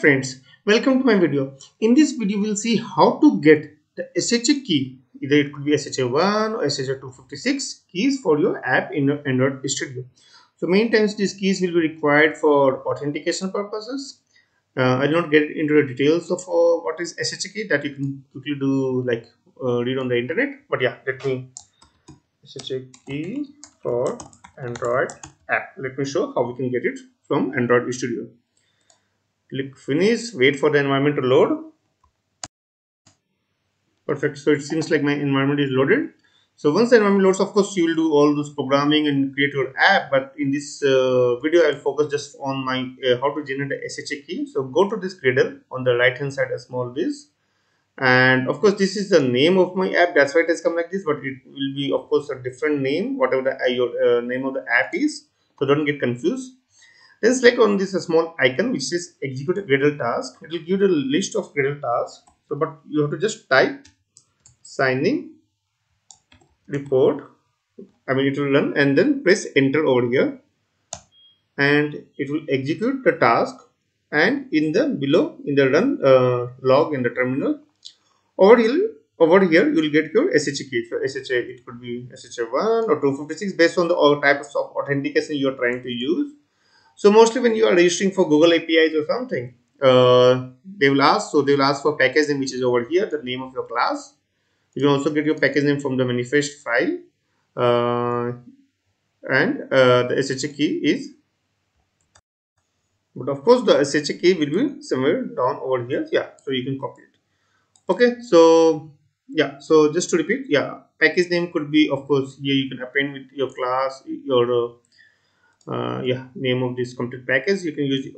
Friends, welcome to my video. In this video, we'll see how to get the SHA key. Either it could be SHA1 or SHA256 keys for your app in Android Studio. So many times these keys will be required for authentication purposes. I do not get into the details of what is SHA key, that you can quickly do like read on the internet. But yeah, let me SHA key for Android app. Let me show how we can get it from Android Studio. Click finish, wait for the environment to load. Perfect. So it seems like my environment is loaded. So once the environment loads, of course, you will do all those programming and create your app. But in this video, I will focus just on my how to generate a SHA key. So go to this Gradle on the right hand side, a small biz. And of course, this is the name of my app. That's why it has come like this. But it will be, of course, a different name, whatever your name of the app is. So don't get confused. Then select on this small icon which says execute a gradle task. It will give you a list of gradle tasks. So, but you have to just type signing report. I mean, it will run and then press enter over here, and it will execute the task. And in the below, in the run log in the terminal, over here you will get your SHA key. So SHA, it could be SHA1 or 256 based on the types of authentication you are trying to use. So mostly when you are registering for Google APIs or something, they will ask for package name, which is over here, the name of your class. You can also get your package name from the manifest file, and the SHA key is. But of course, the SHA key will be somewhere down over here. Yeah, so you can copy it. Okay, so yeah, so just to repeat, yeah, package name could be, of course, here you can append with your class, your name of this complete package. You can use it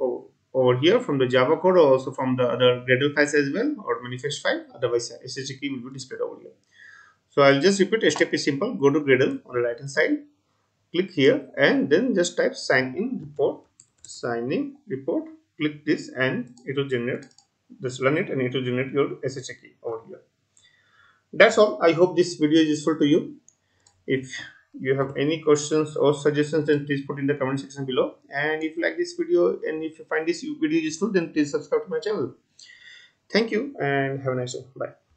over here from the Java code or also from the other Gradle files as well, or manifest file. Otherwise, SHA key will be displayed over here. So I'll just repeat. A step is simple. Go to Gradle on the right hand side, click here, and then just type signing report. Click this, and it will generate. Just run it, and it will generate your SHA key over here. That's all. I hope this video is useful to you. If you have any questions or suggestions, then please put in the comment section below. And if you like this video and if you find this video useful, then please subscribe to my channel. Thank you and have a nice day. Bye.